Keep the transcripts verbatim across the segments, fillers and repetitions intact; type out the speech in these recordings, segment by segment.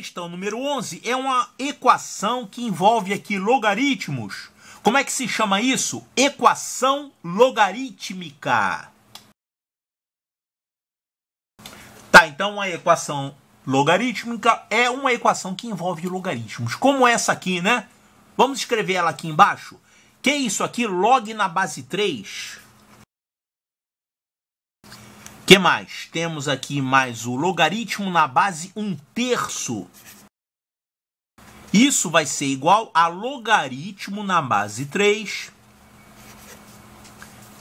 questão número onze é uma equação que envolve aqui logaritmos. Como é que se chama isso? Equação logarítmica. Tá, então a equação logarítmica é uma equação que envolve logaritmos. Como essa aqui, né? Vamos escrever ela aqui embaixo. Que é isso aqui? Log na base três. Que mais? Temos aqui mais o logaritmo na base um terço. Isso vai ser igual a logaritmo na base três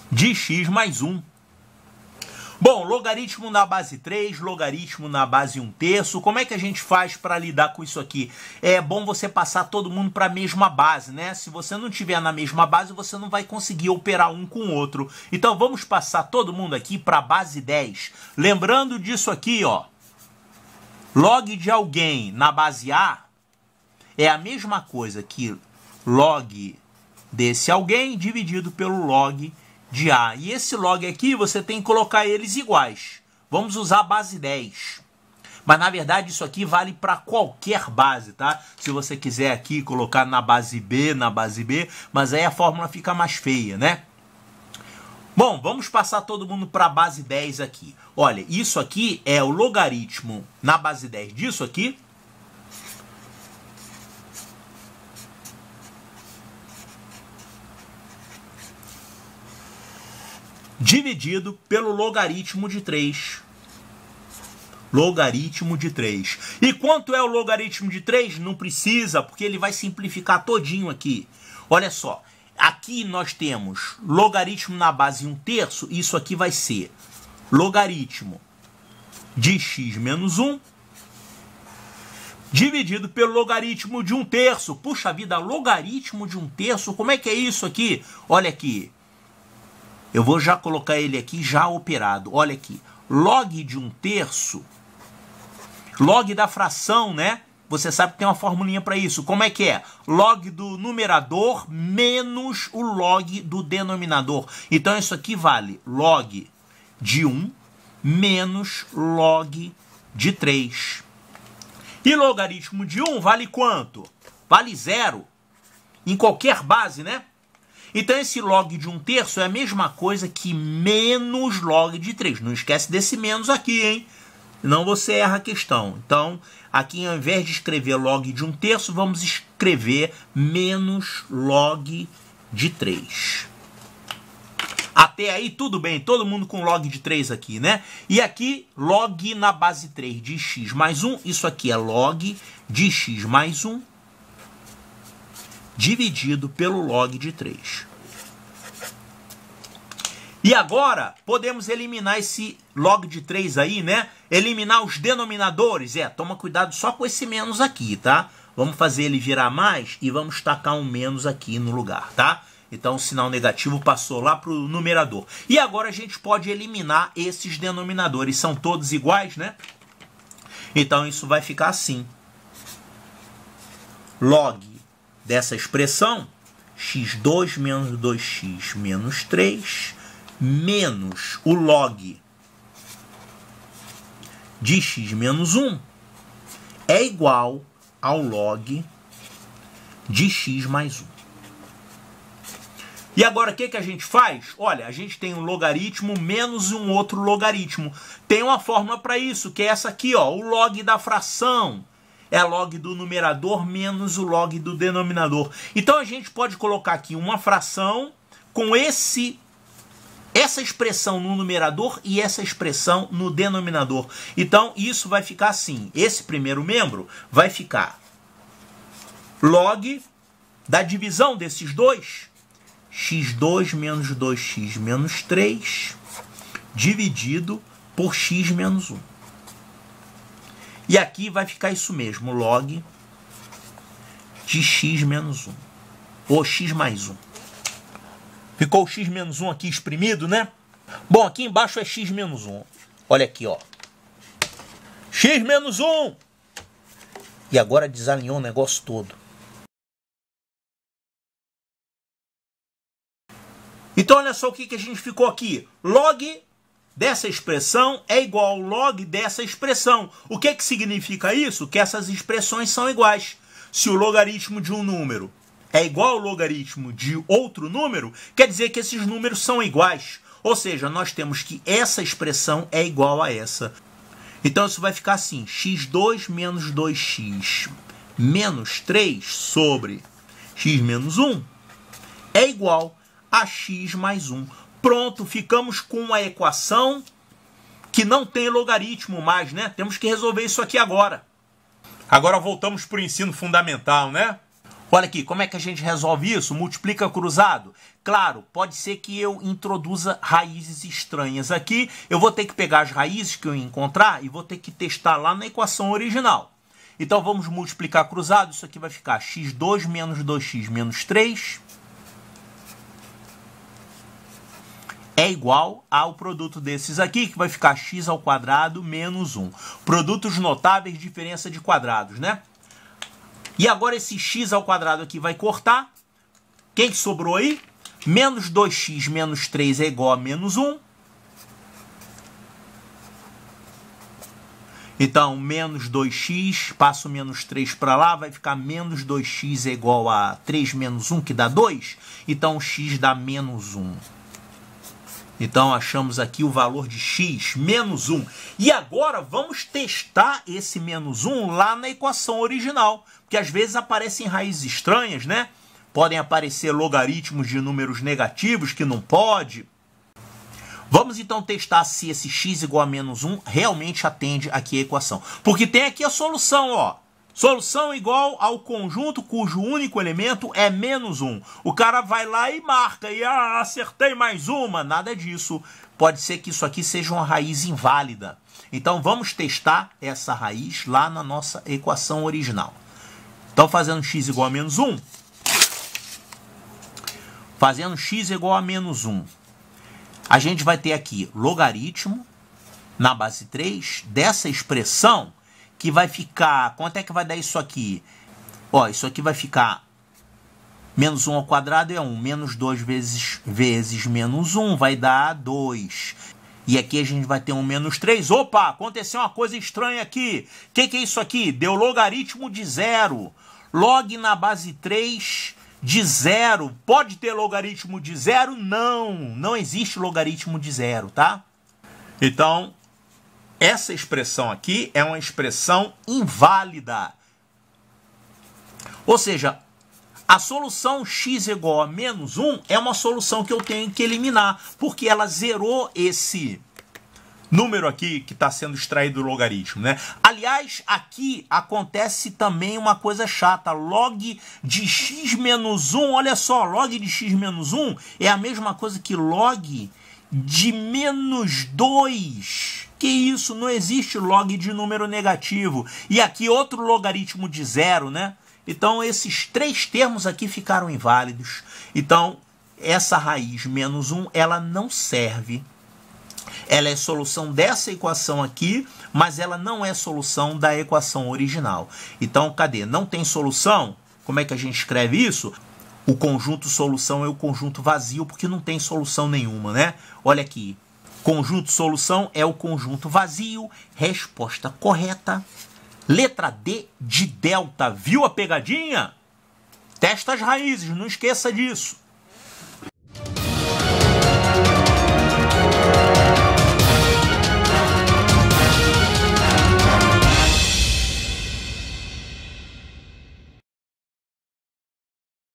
de x mais um. Bom, logaritmo na base três, logaritmo na base um terço. Como é que a gente faz para lidar com isso aqui? É bom você passar todo mundo para a mesma base, né? Se você não tiver na mesma base, você não vai conseguir operar um com o outro. Então vamos passar todo mundo aqui para a base dez. Lembrando disso aqui, ó. Log de alguém na base A é a mesma coisa que log desse alguém dividido pelo log de A. E esse log aqui, você tem que colocar eles iguais. Vamos usar a base dez. Mas, na verdade, isso aqui vale para qualquer base, tá? Se você quiser aqui colocar na base B, na base B, mas aí a fórmula fica mais feia, né? Bom, vamos passar todo mundo para a base dez aqui. Olha, isso aqui é o logaritmo na base dez disso aqui. Dividido pelo logaritmo de três. Logaritmo de três. E quanto é o logaritmo de três? Não precisa, porque ele vai simplificar todinho aqui. Olha só, aqui nós temos logaritmo na base um terço, isso aqui vai ser logaritmo de x menos um, dividido pelo logaritmo de um terço. Puxa vida, logaritmo de um terço, como é que é isso aqui? Olha aqui. Eu vou já colocar ele aqui já operado. Olha aqui, log de um terço, log da fração, né? Você sabe que tem uma formulinha para isso. Como é que é? Log do numerador menos o log do denominador. Então isso aqui vale log de um menos log de três. E logaritmo de um vale quanto? Vale zero. Em qualquer base, né? Então esse log de um terço é a mesma coisa que menos log de três. Não esquece desse menos aqui, hein? Senão você erra a questão. Então, aqui ao invés de escrever log de um terço, vamos escrever menos log de três. Até aí tudo bem, todo mundo com log de três aqui, né? E aqui, log na base três de x mais um. Isso aqui é log de x mais um. Dividido pelo log de três. E agora, podemos eliminar esse log de três aí, né? Eliminar os denominadores. É, toma cuidado só com esse menos aqui, tá? Vamos fazer ele virar mais e vamos tacar um menos aqui no lugar, tá? Então, o sinal negativo passou lá para o numerador. E agora a gente pode eliminar esses denominadores. São todos iguais, né? Então, isso vai ficar assim. Log dessa expressão, x dois menos dois x menos três, menos o log de x menos um, é igual ao log de x mais um. E agora o que, que a gente faz? Olha, a gente tem um logaritmo menos um outro logaritmo. Tem uma fórmula para isso, que é essa aqui, ó, o log da fração. É log do numerador menos o log do denominador. Então a gente pode colocar aqui uma fração com esse, essa expressão no numerador e essa expressão no denominador. Então isso vai ficar assim. Esse primeiro membro vai ficar log da divisão desses dois. x dois menos dois x menos três dividido por x menos um. E aqui vai ficar isso mesmo, log de x menos um, ou x mais um. Ficou o x menos um aqui exprimido, né? Bom, aqui embaixo é x menos um. Olha aqui, ó. X menos um. E agora desalinhou o negócio todo. Então, olha só o que, que a gente ficou aqui. Log dessa expressão é igual ao log dessa expressão. O que, que significa isso? Que essas expressões são iguais. Se o logaritmo de um número é igual ao logaritmo de outro número, quer dizer que esses números são iguais. Ou seja, nós temos que essa expressão é igual a essa. Então isso vai ficar assim, x dois menos dois x menos três sobre x menos um é igual a x mais um. Pronto, ficamos com uma equação que não tem logaritmo mais, né? Temos que resolver isso aqui agora. Agora voltamos para o ensino fundamental, né? Olha aqui, como é que a gente resolve isso? Multiplica cruzado? Claro, pode ser que eu introduza raízes estranhas aqui. Eu vou ter que pegar as raízes que eu encontrar e vou ter que testar lá na equação original. Então vamos multiplicar cruzado. Isso aqui vai ficar x dois menos dois x menos três é igual ao produto desses aqui, que vai ficar x ao quadrado menos um. Produtos notáveis, diferença de quadrados, né? E agora esse x ao quadrado aqui vai cortar. Quem que sobrou aí? Menos dois x menos três é igual a menos um. Então, menos dois x, passo menos três para lá, vai ficar menos dois x é igual a três menos um, que dá dois. Então, x dá menos um. Então, achamos aqui o valor de x, menos um. E agora, vamos testar esse menos um lá na equação original. Porque às vezes aparecem raízes estranhas, né? Podem aparecer logaritmos de números negativos, que não pode. Vamos, então, testar se esse x igual a menos um realmente atende aqui a equação. Porque tem aqui a solução, ó. Solução igual ao conjunto cujo único elemento é menos um. O cara vai lá e marca. E ah, acertei mais uma. Nada disso. Pode ser que isso aqui seja uma raiz inválida. Então vamos testar essa raiz lá na nossa equação original. Então fazendo x igual a menos um. Fazendo x igual a menos um. A gente vai ter aqui logaritmo na base três dessa expressão. Que vai ficar, quanto é que vai dar isso aqui? Ó, isso aqui vai ficar menos um ao quadrado é um. Menos dois vezes, vezes menos um vai dar dois. E aqui a gente vai ter um menos três. Opa, aconteceu uma coisa estranha aqui. O que, que é isso aqui? Deu logaritmo de zero. Log na base três de zero. Pode ter logaritmo de zero? Não, não existe logaritmo de zero, tá? Então... essa expressão aqui é uma expressão inválida. Ou seja, a solução x igual a menos um é uma solução que eu tenho que eliminar, porque ela zerou esse número aqui que está sendo extraído do logaritmo, né? Aliás, aqui acontece também uma coisa chata. Log de x menos um, olha só, log de x menos um é a mesma coisa que log de menos dois. Que isso, não existe log de número negativo. E aqui outro logaritmo de zero, né? Então esses três termos aqui ficaram inválidos. Então essa raiz menos um, ela não serve. Ela é solução dessa equação aqui, mas ela não é solução da equação original. Então cadê? Não tem solução? Como é que a gente escreve isso? O conjunto solução é o conjunto vazio, porque não tem solução nenhuma, né? Olha aqui. Conjunto solução é o conjunto vazio. Resposta correta. Letra D de delta. Viu a pegadinha? Testa as raízes, não esqueça disso.